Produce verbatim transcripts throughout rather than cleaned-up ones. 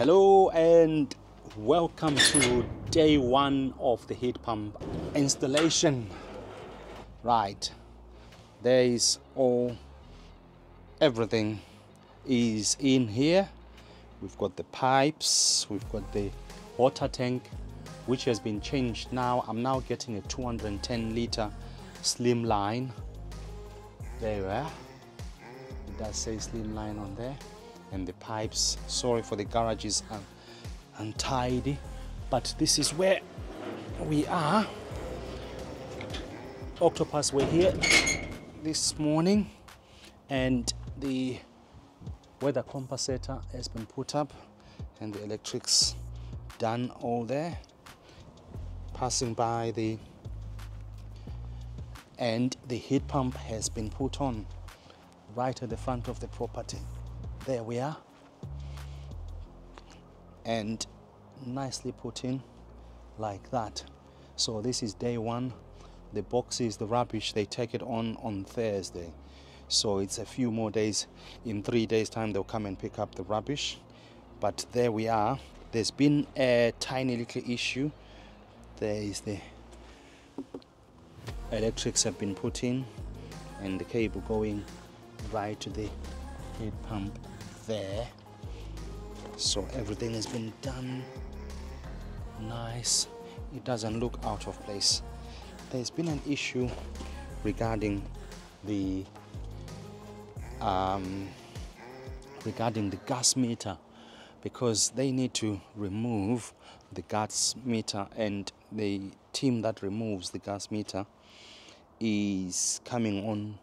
Hello and welcome to day one of the heat pump installation. Right, there is all, everything is in here. We've got the pipes, we've got the water tank, which has been changed now. I'm now getting a two hundred ten liter slim line. There you are. It does say slim line on there. And the pipes, sorry for the garages are untidy, but this is where we are. Octopus were here this morning and the weather compensator has been put up and the electrics done all there, passing by the, and the heat pump has been put on right at the front of the property. There we are, and nicely put in like that. So this is day one. The boxes, the rubbish, they take it on on Thursday, so it's a few more days. In three days time they'll come and pick up the rubbish. But there we are. There's been a tiny little issue. There is the electrics have been put in and the cable going right to the heat pump there. So everything has been done nice. It doesn't look out of place. There's been an issue regarding the um, regarding the gas meter, because they need to remove the gas meter, and the team that removes the gas meter is coming on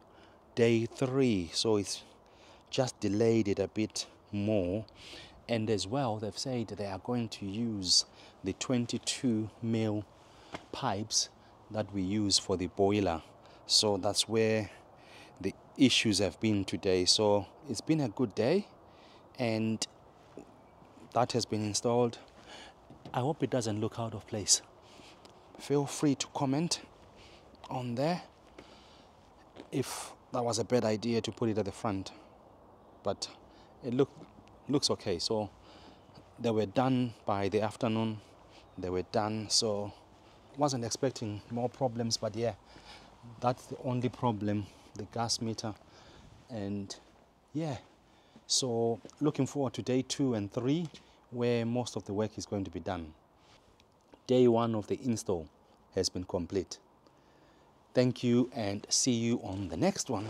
day three, so it's just delayed it a bit more. And as well, they've said they are going to use the twenty-two mil pipes that we use for the boiler. So that's where the issues have been today. So it's been a good day and that has been installed. I hope it doesn't look out of place. Feel free to comment on there if that was a bad idea to put it at the front, but it look, looks okay. So they were done by the afternoon. They were done, so wasn't expecting more problems. But yeah, that's the only problem, the gas meter. And yeah, so looking forward to day two and three where most of the work is going to be done. Day one of the install has been complete. Thank you and see you on the next one.